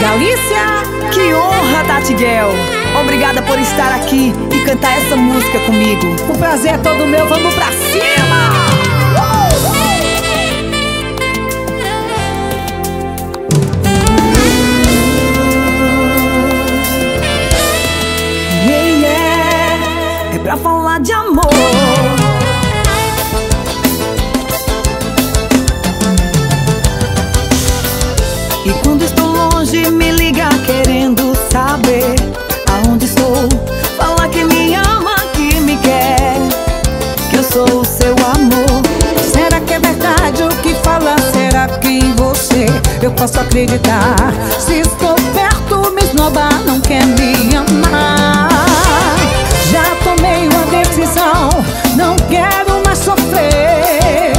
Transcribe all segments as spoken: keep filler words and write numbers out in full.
Galícia, que honra, Tati Gel. Obrigada por estar aqui e cantar essa música comigo. O prazer é todo meu, vamos pra cima! É pra falar de amor. E quando estou longe, me liga querendo saber aonde estou. Fala que me ama, que me quer, que eu sou o seu amor. Será que é verdade o que fala? Será que em você eu posso acreditar? Se estou perto, me esnoba, não quer me amar. Já tomei uma decisão, não quero mais sofrer.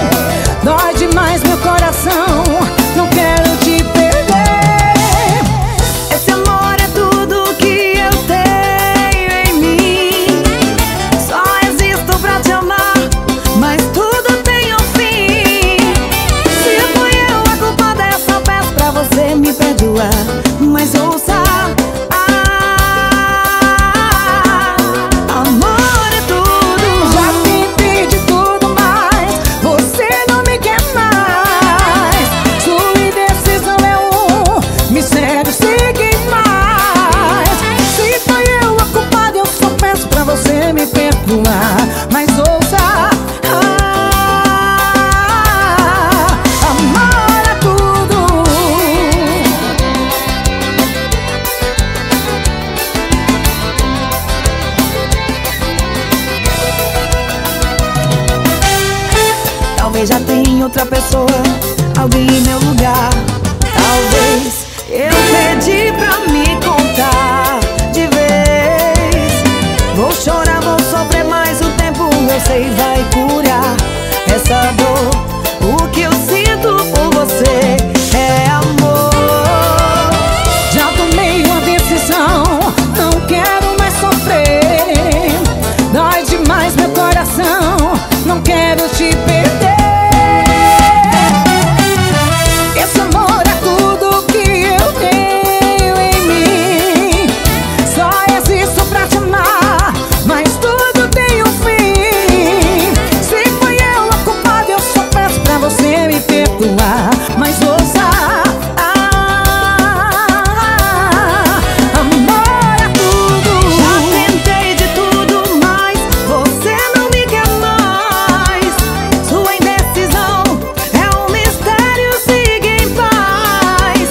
Dói demais meu coração, não quero te perder. Esse amor é tudo que eu tenho em mim. Só existo pra te amar, mas tudo tem um fim. Se fui eu a culpada, essa peço pra você me perdoar. Mas ouça, mas ouça, ah, amor é tudo. Talvez já tenha outra pessoa, alguém em meu lugar. Talvez eu pedi pra me contar de vez. Vou chorar, vou sofrer, você vai curar essa dor. O que eu sinto por você é amor. Já tomei uma decisão, não quero mais sofrer. Dói demais meu coração, não quero te perder. Esse amor é tudo que eu tenho em mim. Só existo pra te amar, mas tudo mas ouça, ah, amor é tudo. Já tentei de tudo, mas você não me quer mais. Sua indecisão é um mistério, siga em paz.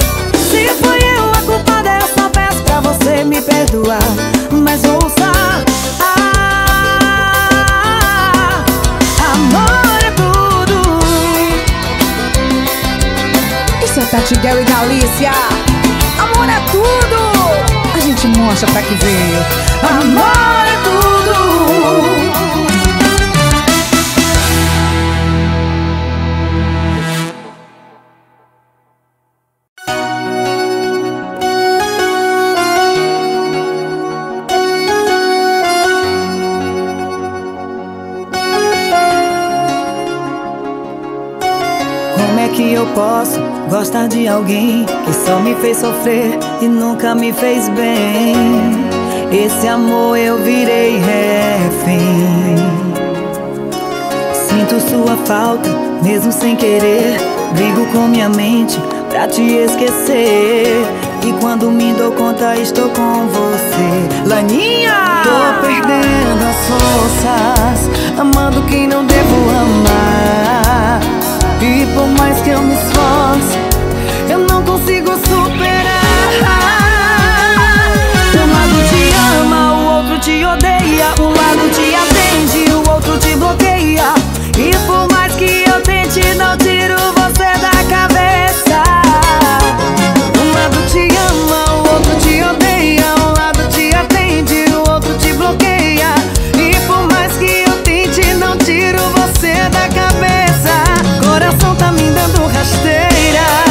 Se fui eu a culpada, eu só peço pra você me perdoar. Mas ouça, ah, amor. Tati Gel e Galícia, amor é tudo. A gente mostra pra que veio. Amor é tudo. Que eu posso gostar de alguém que só me fez sofrer e nunca me fez bem? Esse amor eu virei refém. Sinto sua falta, mesmo sem querer. Brigo com minha mente pra te esquecer. E quando me dou conta, estou com você, Laninha! Tô perdendo as forças, amando quem não devo amar. E por mais que eu me esforce, eu não consigo superar. Um lado te ama, o outro te odeia. Um lado te atende, o outro te bloqueia. E por mais que eu tente, não tiro você da cabeça. Um lado te ama, o outro te odeia. Um lado te atende, o outro te bloqueia. E por mais que eu tente, não tiro você da cabeça. Coração tá me dando rasteira.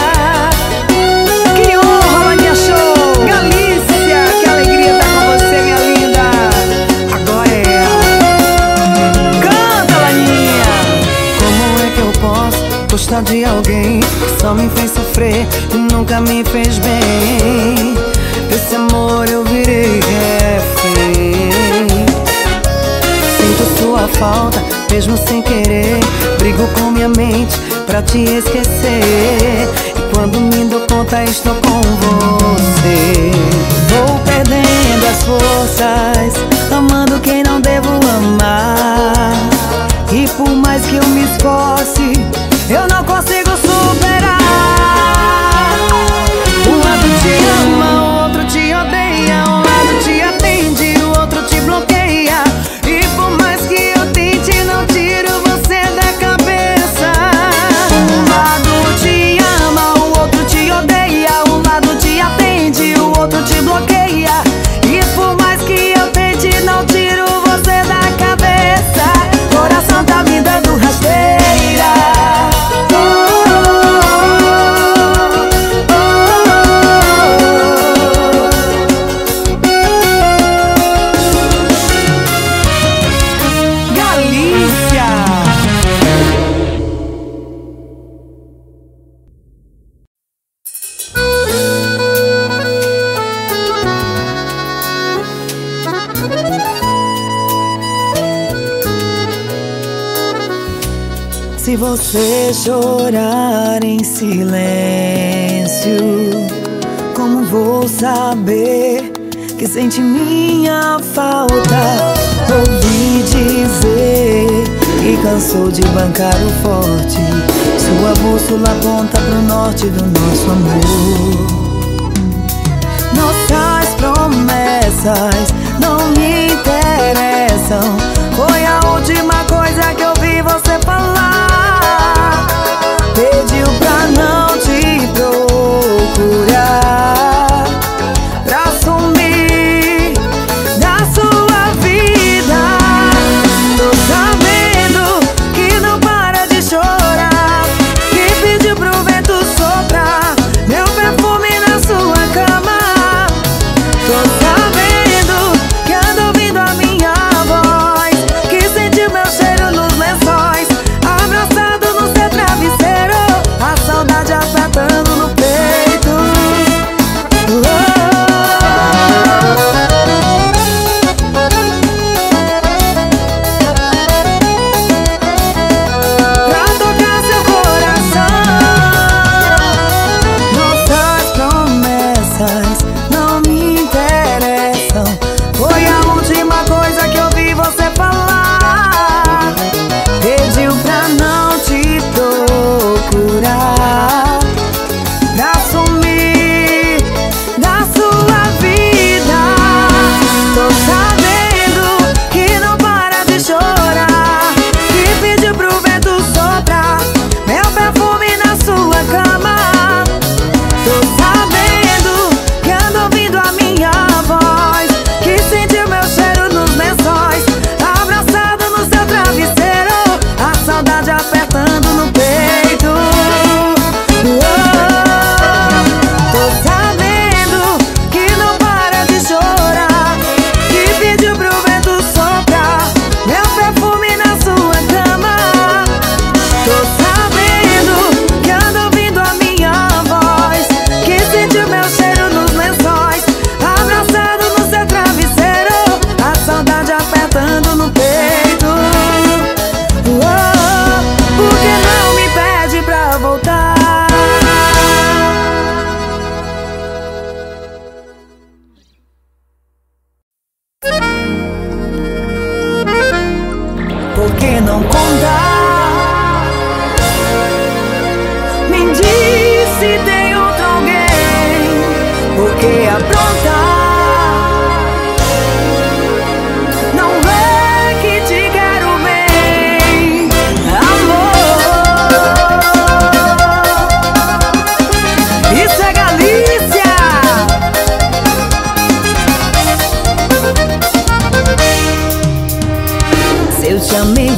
nunca me fez bem. Desse amor eu virei refém. Sinto sua falta, mesmo sem querer. Brigo com minha mente pra te esquecer. E quando me dou conta, estou com você. Vou perdendo as forças, amando quem não devo amar. E por mais que eu me esforce, eu não consigo superar. Um lado te ama, outro te odeia. Um lado te atende, o outro te bloqueia. E por mais que eu tente, não tiro você da cabeça. Um lado te ama, o outro te odeia. Um lado te atende, o outro te bloqueia. E por mais que eu tente, não tiro você da cabeça. Coração tá me dando rasteira. Se você chorar em silêncio, como vou saber que sente minha falta? Ouvi dizer que cansou de bancar o forte. Sua bússola aponta pro norte do nosso amor. Nossas promessas não me interessam. Foi a última coisa que eu vi você falar. Pediu pra não te procurar, pra sumir da sua vida. Tô sabendo que não para de chorar, que pediu pro vento soprar meu perfume na sua cama. Tô sabendo que anda ouvindo a minha voz, que sentiu meu cheiro nos lençóis, abraçado no seu travesseiro. A saudade apertando no peito. Oh, oh, oh. Pra tocar seu coração. Nossas promessas não me interessam. Foi a última coisa que eu vi você falar. Pediu pra não te procurar. Pra sumir da sua vida. Tô sabendo que não para de chorar, que pediu pro vento soprar meu perfume na sua cama. Tô sabendo que anda ouvindo a minha voz, que sentiu meu cheiro nos lençóis, abraçado no seu travesseiro. A saudade apertando no peito.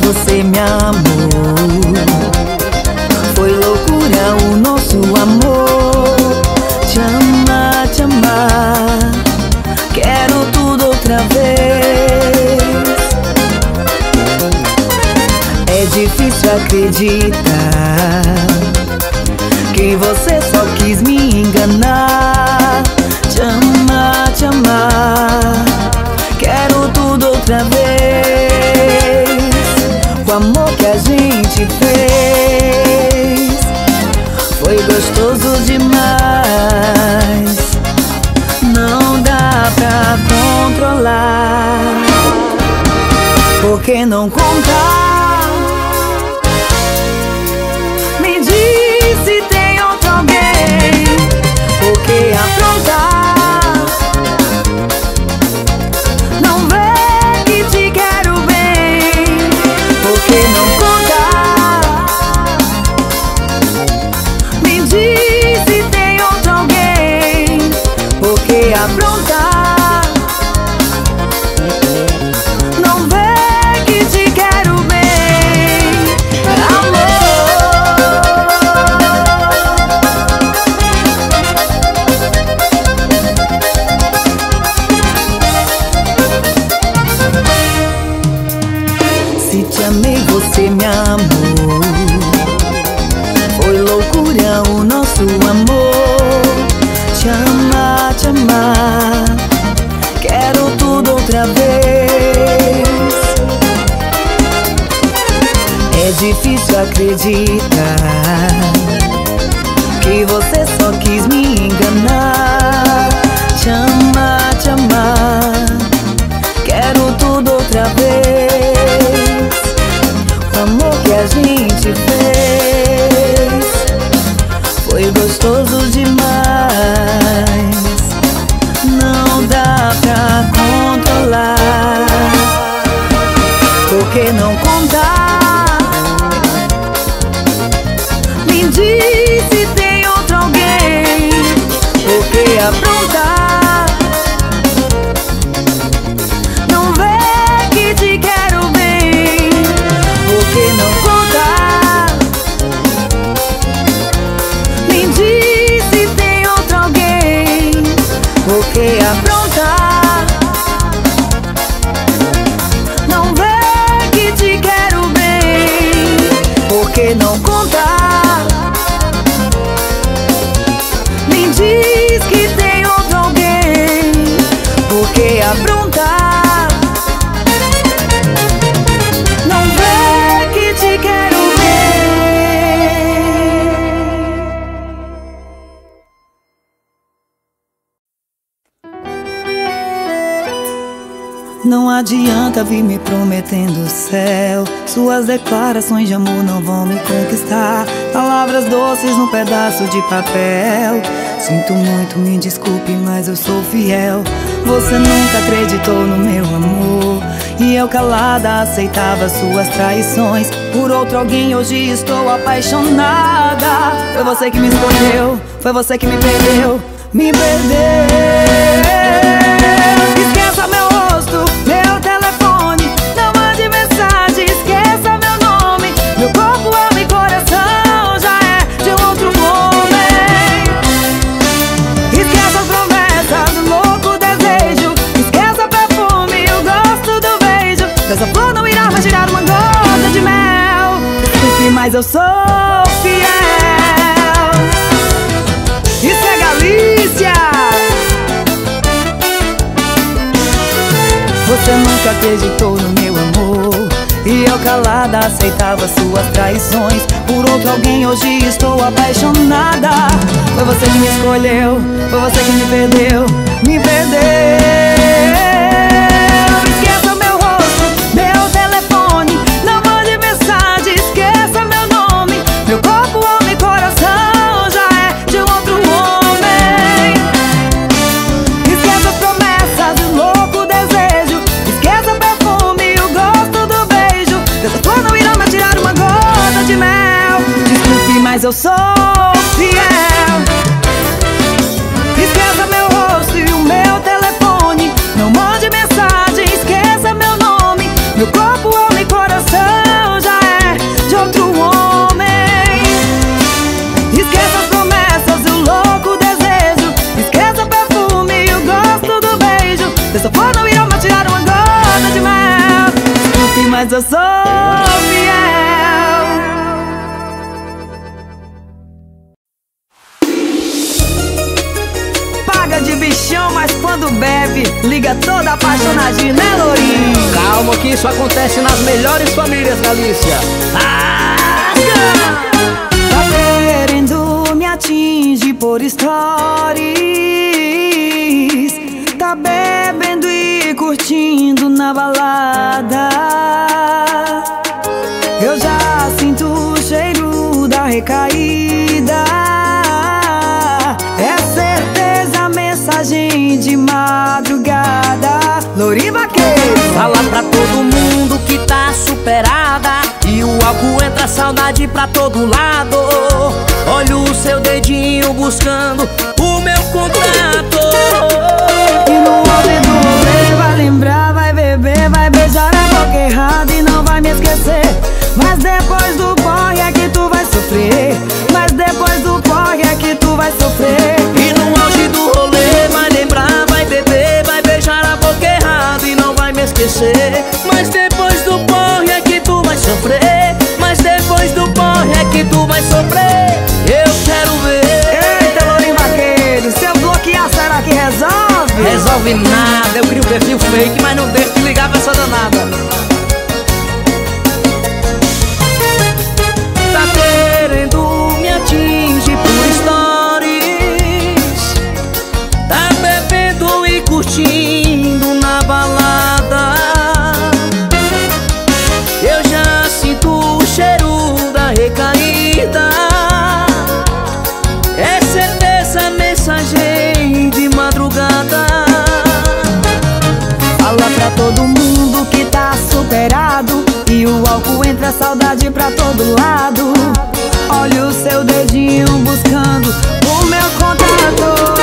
Você me amou, foi loucura o nosso amor. Te amar, te amar, quero tudo outra vez. É difícil acreditar que você só quis me demais, não dá pra controlar. Por que não contar? Me diz se tem outro alguém. Por que afrontar? Não vê que te quero bem. Por que não contar? Me diz se tem outro alguém. Por que afrontar? Acredita que você só quis me enganar. Te amar, te amar, quero tudo outra vez. O amor que a gente fez foi gostoso demais, não dá pra controlar. Por que não contar? Aprontar, não vê que te quero bem. Por que não contar? Me diz se tem outro alguém. Por que aprontar? Não vê que te quero bem. Por que não contar? Me diz que tem outro alguém. Por que aprontar? Não vê que te quero ver. Não adianta vir me prometendo o céu. Suas declarações de amor não vão me conquistar. Palavras doces num pedaço de papel. Sinto muito, me desculpe, mas eu sou fiel. Você nunca acreditou no meu amor, e eu calada aceitava suas traições. Por outro alguém hoje estou apaixonada. Foi você que me escolheu, foi você que me perdeu. Me perdeu. Esqueça meu rosto, meu telefone, não mande mensagem, esqueça meu nome. Meu corpo, alma e coração já é de um outro mundo. Dessa flor não irá mais tirar uma gota de mel. O que mais eu sou fiel. Isso é Galícia. Você nunca acreditou no meu amor, e eu calada aceitava suas traições. Por outro alguém hoje estou apaixonada. Foi você que me escolheu, foi você que me perdeu. Me perdeu. Mas eu sou fiel. Esqueça meu rosto e o meu telefone, não mande mensagem, esqueça meu nome. Meu corpo, alma e coração já é de outro homem. Esqueça as promessas e o louco desejo, esqueça o perfume e o gosto do beijo. Dessa flor não irão me tirar uma gota de mel. Desculpe, mas eu sou fiel. Mas quando bebe, liga toda apaixonadinha, né, Lourinho? Calma que isso acontece nas melhores famílias, Galícia. Ah, tá querendo me atingir, por stories, tá bebendo e curtindo na balada. Eu já sinto o cheiro da recaída, é certeza a mensagem de madrugada. Loribaqueiro, fala pra todo mundo que tá superada, e o álcool entra a saudade pra todo lado. Olha o seu dedinho buscando o meu contrato. E no ouvido você vai lembrar, vai beber, vai beijar a boca errada e não vai me esquecer. Mas depois do porre é que tu vai sofrer, mas depois do porre é que tu vai sofrer. E no auge do rolê vai lembrar, vai beber, vai beijar a boca errada e não vai me esquecer. Mas depois do porre é que tu vai sofrer, mas depois do porre é que tu vai sofrer. Eu quero ver. Eita, Lourinho Vaqueiro, se eu bloquear, será que resolve? Resolve nada, eu crio perfil fake, mas não deixo de ligar pra essa danada. Tá querendo me atingir por stories, tá bebendo e curtindo na balada. Eu já sinto o cheiro da recaída, mensagem de madrugada. Fala pra todo mundo que tá superado, e o álcool entra a saudade pra todo lado. Olha o seu dedinho buscando o meu contato.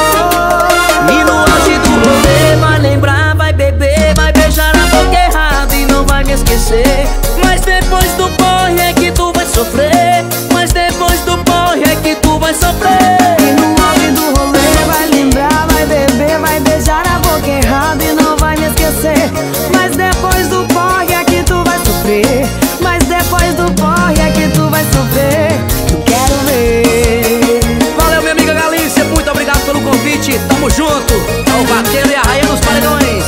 E no auge do rolê vai lembrar, vai beber, vai beijar a boca errada e não vai me esquecer. Mas depois do porre é que tu vai sofrer, mas depois do porre é que tu vai sofrer. Mas depois do porre é que tu vai sofrer, mas depois do porre é que tu vai sofrer. Eu quero ver. Valeu, minha amiga Galícia, muito obrigado pelo convite. Tamo junto, é o vaqueiro e a rainha dos paredões.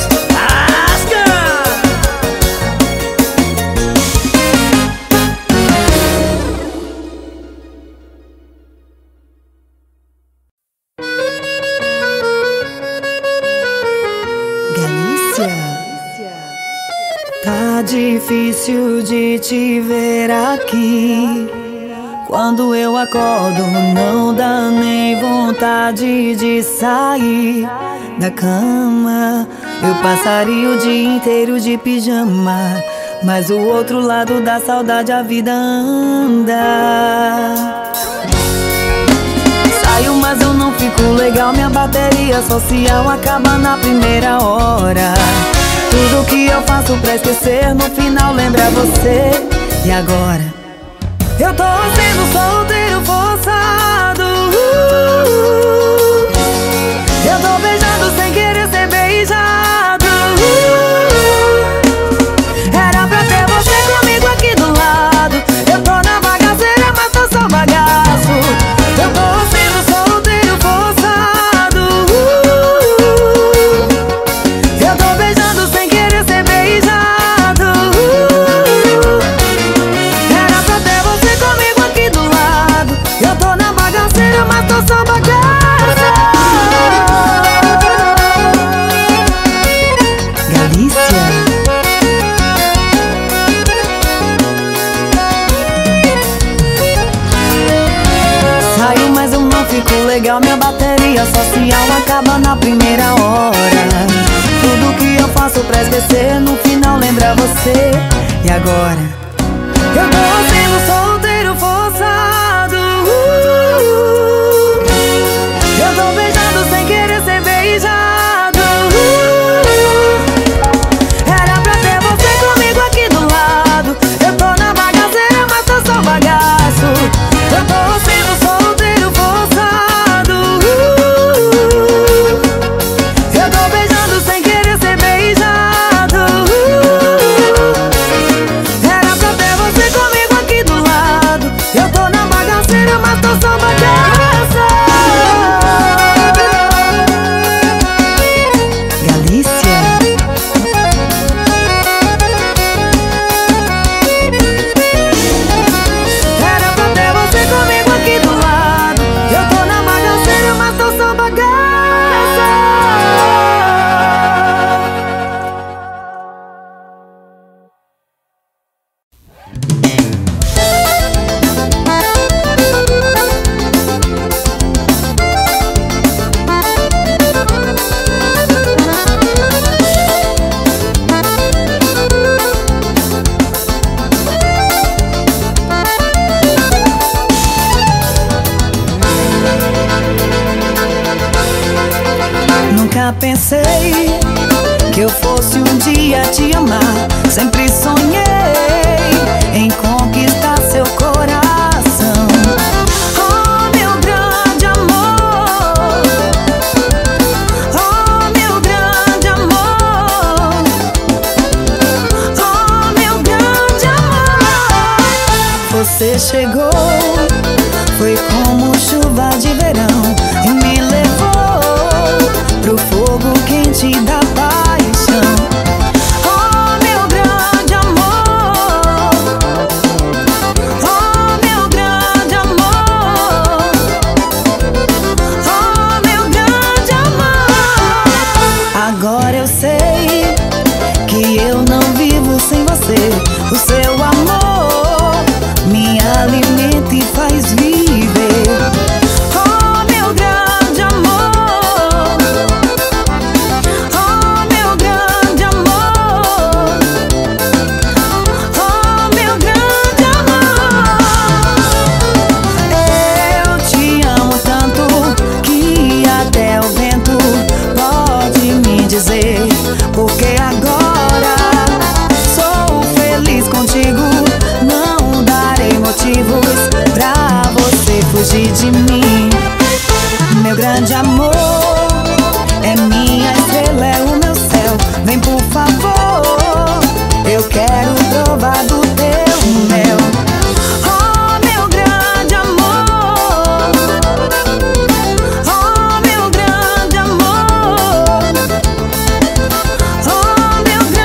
Difícil de te ver aqui. Quando eu acordo não dá nem vontade de sair da cama. Eu passaria o dia inteiro de pijama, mas o outro lado da saudade a vida anda. Saio mas eu não fico legal, minha bateria social acaba na primeira hora. Tudo que eu faço pra esquecer, no final lembra você. E agora? Eu tô sendo solteiro forçado. Eu tô beijando sem querer ser beijado. Era pra ter você comigo aqui do lado. Eu tô na bagaceira, mas tô só bagaço. Eu tô sendo solteiro forçado. Eu tô beijando sem querer ser beijado. Era pra ter você comigo aqui do lado. Eu tô na bagaceira, mas tô só bagaço. Galícia. Saio, mas eu não fico legal. Minha bateria social acaba na primeira hora. Tudo que eu faço pra esquecer, no final lembra você. E agora? Eu tô sendo solteiro forçado. Eu tô beijando sem querer ser beijado. Era pra ter você comigo aqui do lado. Eu tô na bagaceira, mas tô só bagaço. Eu tô sendo solteiro forçado. Eu tô beijando sem querer ser beijado. Era pra ter você comigo aqui do lado. nunca pensei que eu fosse um dia te amar. Sempre sonhei em conquistar seu coração. Oh, meu grande amor, oh, meu grande amor, oh, meu grande amor. Você chegou, foi como chuva de verão e me levou pro fogo quente da paixão. Oh, meu grande amor, oh, meu grande amor, oh, meu grande amor. Agora eu sei que eu não vivo sem você. O seu amor me alimenta e faz viver. De mim, meu grande amor, é minha estrela, é o meu céu. Vem por favor, eu quero provar do teu mel. Oh, meu grande amor, oh, meu grande amor, oh, meu grande amor.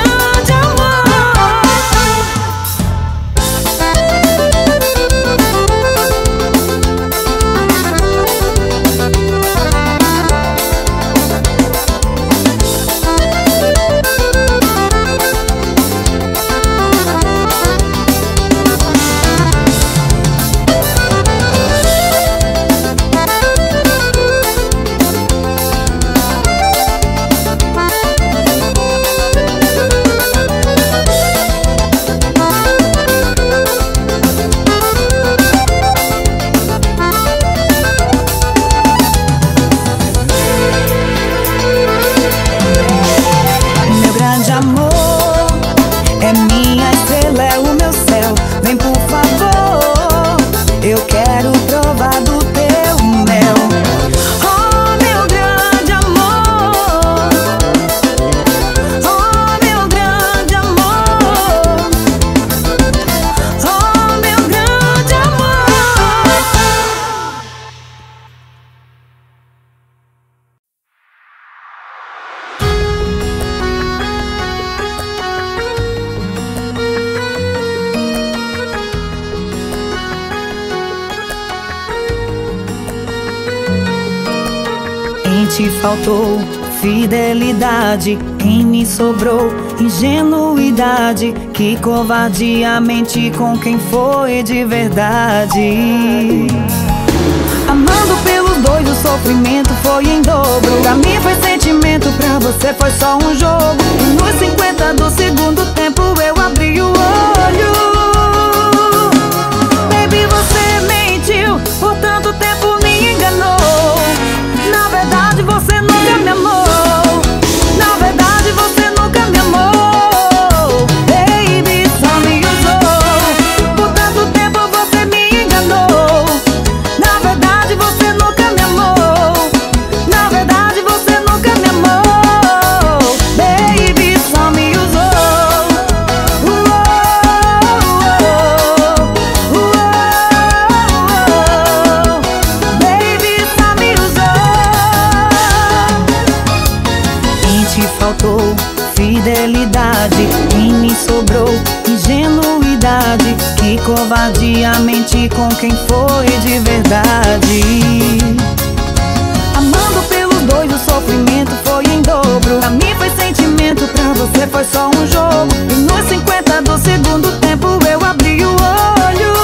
Te faltou fidelidade, quem me sobrou ingenuidade, que covardia mente com quem foi de verdade. Amando pelos dois o sofrimento foi em dobro. Pra mim foi sentimento, pra você foi só um jogo. E nos cinquenta do segundo tempo eu abri o olho. Baby, você mentiu, por tanto tempo me enganou. Você nunca me amou. Na verdade você nunca me amou. Baby, só me usou. Por tanto tempo você me enganou. Na verdade você nunca me amou. Na verdade você nunca me amou. Baby, só me usou. Uou, uou, uou, uou. Baby, só me usou. Te faltou fidelidade, quem me sobrou ingenuidade, que covardia mente com quem foi de verdade. Amando pelos dois o sofrimento foi em dobro. Pra mim foi sentimento, pra você foi só um jogo. E nos cinquenta do segundo tempo eu abri o olho.